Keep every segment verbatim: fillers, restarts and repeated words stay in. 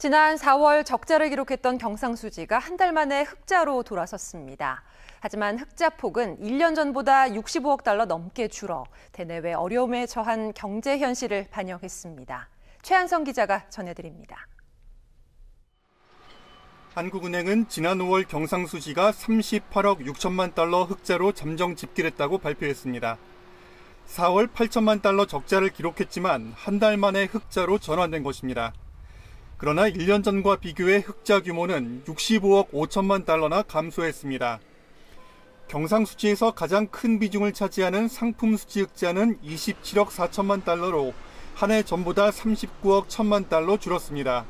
지난 사월 적자를 기록했던 경상수지가 한 달 만에 흑자로 돌아섰습니다. 하지만 흑자 폭은 일 년 전보다 육십오억 달러 넘게 줄어 대내외 어려움에 처한 경제 현실을 반영했습니다. 최한성 기자가 전해드립니다. 한국은행은 지난 오월 경상수지가 삼십팔억 육천만 달러 흑자로 잠정 집계됐다고 발표했습니다. 사월 팔천만 달러 적자를 기록했지만 한 달 만에 흑자로 전환된 것입니다. 그러나 일 년 전과 비교해 흑자 규모는 육십오억 오천만 달러나 감소했습니다. 경상수지에서 가장 큰 비중을 차지하는 상품수지 흑자는 이십칠억 사천만 달러로 한 해 전보다 삼십구억 천만 달러 줄었습니다.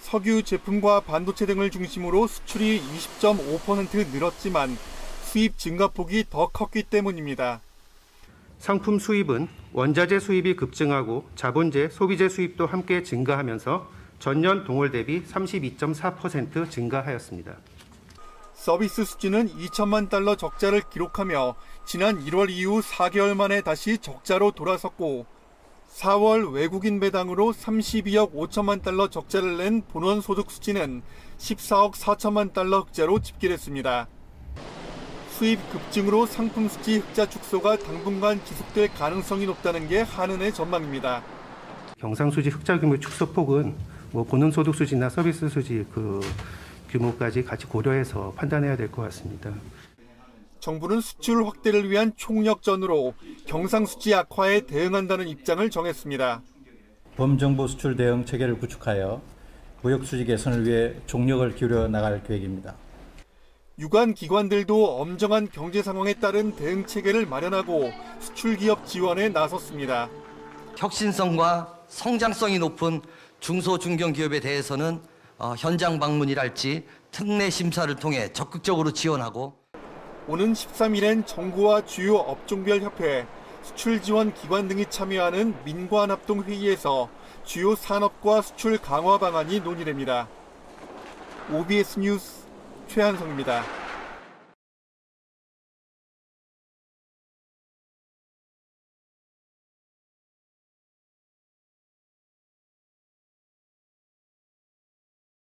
석유 제품과 반도체 등을 중심으로 수출이 이십 점 오 퍼센트 늘었지만 수입 증가폭이 더 컸기 때문입니다. 상품 수입은 원자재 수입이 급증하고 자본재, 소비재 수입도 함께 증가하면서 전년 동월 대비 삼십이 점 사 퍼센트 증가하였습니다. 서비스 수지는 이천만 달러 적자를 기록하며 지난 일월 이후 사 개월 만에 다시 적자로 돌아섰고 사월 외국인 배당으로 삼십이억 오천만 달러 적자를 낸 본원 소득 수지는 십사억 사천만 달러 흑자로 집계됐습니다. 수입 급증으로 상품 수지 흑자 축소가 당분간 지속될 가능성이 높다는 게 한은의 전망입니다. 경상수지 흑자 규모 축소폭은 뭐 본원 소득 수지나 서비스 수지 그 규모까지 같이 고려해서 판단해야 될 것 같습니다. 정부는 수출 확대를 위한 총력전으로 경상수지 악화에 대응한다는 입장을 정했습니다. 범정부 수출 대응 체계를 구축하여 무역 수지 개선을 위해 총력을 기울여 나갈 계획입니다. 유관 기관들도 엄정한 경제 상황에 따른 대응 체계를 마련하고 수출 기업 지원에 나섰습니다. 혁신성과 성장성이 높은 중소 중견 기업에 대해서는 현장 방문이랄지 특례 심사를 통해 적극적으로 지원하고 오는 십삼 일엔 정부와 주요 업종별 협회, 수출 지원 기관 등이 참여하는 민관 합동 회의에서 주요 산업과 수출 강화 방안이 논의됩니다. 오비에스 뉴스 최한성입니다.